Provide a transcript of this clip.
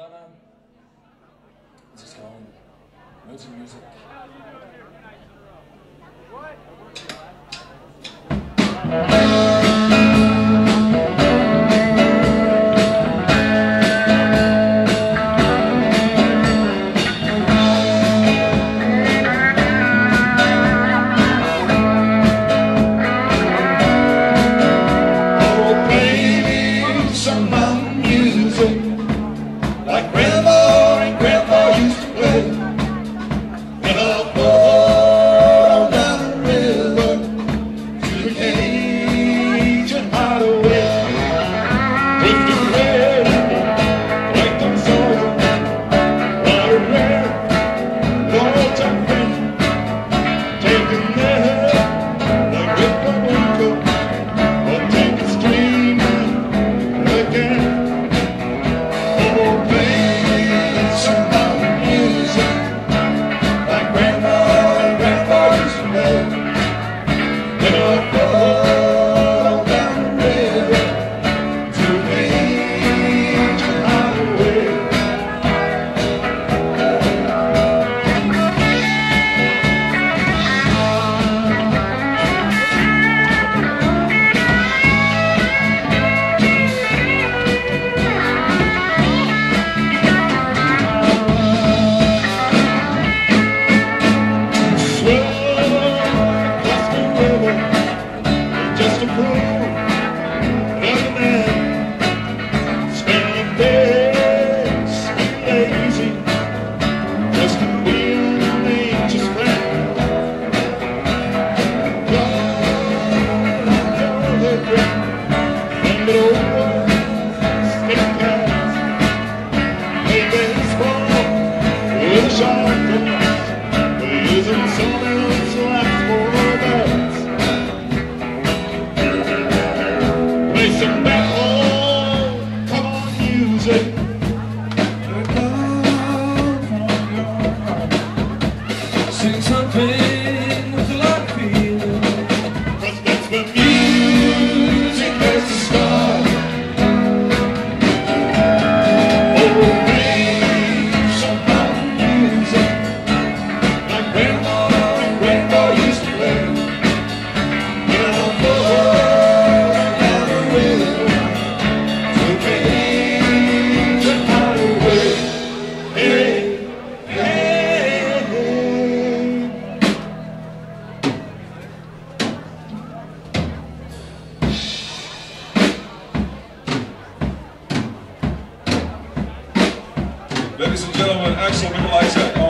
But just go on. Moods and music. Ladies and gentlemen, excellent.